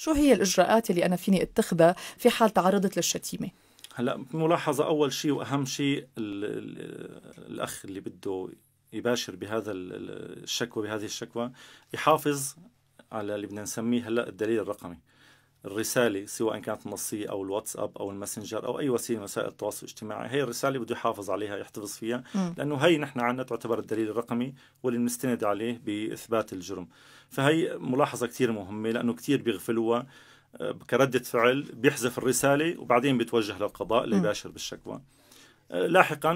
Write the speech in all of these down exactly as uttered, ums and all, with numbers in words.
شو هي الإجراءات اللي أنا فيني اتخذها في حال تعرضت للشتيمة؟ هلا ملاحظة أول شيء وأهم شيء، الأخ اللي بده يباشر بهذا الشكوى بهذه الشكوى يحافظ على اللي بدنا نسميه هلا الدليل الرقمي، الرسالة سواء كانت النصية أو الواتساب أو الماسنجر أو أي وسيلة من وسائل التواصل الاجتماعي، هي الرسالة بده يحافظ عليها يحتفظ فيها، م. لأنه هي نحن عنا تعتبر الدليل الرقمي واللي بنستند عليه بإثبات الجرم. فهي ملاحظة كثير مهمة لأنه كثير بيغفلوها كردة فعل، بيحذف الرسالة وبعدين بيتوجه للقضاء ليباشر بالشكوى. لاحقا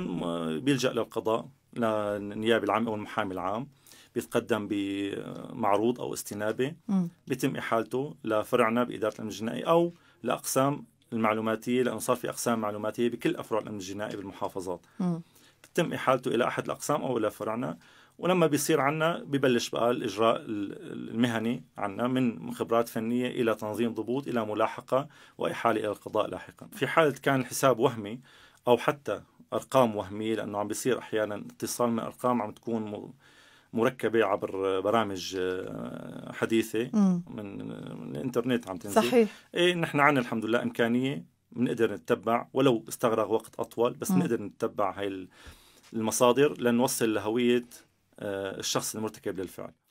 بيلجأ للقضاء للنيابة العامة أو المحامي العام، بيتقدم بمعروض أو استنابة، م. بيتم إحالته لفرعنا بإدارة الأمن الجنائي أو لأقسام المعلوماتية، لأنه صار في أقسام معلوماتية بكل أفرع الأمن الجنائي بالمحافظات، م. بيتم إحالته إلى أحد الأقسام أو إلى فرعنا. ولما بيصير عنا ببلش بقى الإجراء المهني عنا، من خبرات فنية إلى تنظيم ضبوط إلى ملاحقة وإحالة إلى القضاء لاحقا. في حالة كان الحساب وهمي أو حتى أرقام وهمية، لأنه عم بيصير أحيانا اتصال من أرقام عم تكون مركبة عبر برامج حديثة من الإنترنت عم تنزل، صحيح. إيه نحن عنا الحمد لله إمكانية بنقدر نتبع، ولو استغرق وقت أطول بس بنقدر نتبع هاي المصادر لنوصل لهوية الشخص المرتكب للفعل.